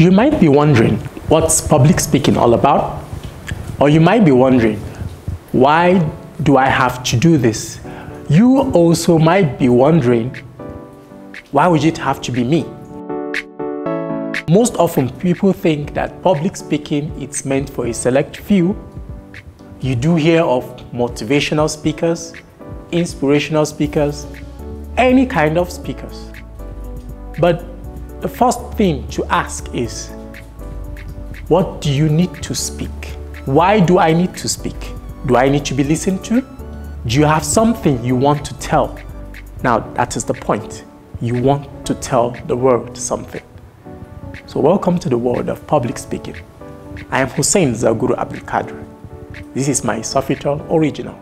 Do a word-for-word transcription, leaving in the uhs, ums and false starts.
You might be wondering, what's public speaking all about? Or you might be wondering, why do I have to do this? You also might be wondering, why would it have to be me? Most often people think that public speaking is meant for a select few. You do hear of motivational speakers, inspirational speakers, any kind of speakers. But the first thing to ask is, what do you need to speak? Why do I need to speak? Do I need to be listened to? Do you have something you want to tell? Now, that is the point. You want to tell the world something. So welcome to the world of public speaking. I am Hussein Zaguru Abukhadra. This is my Sapphital original.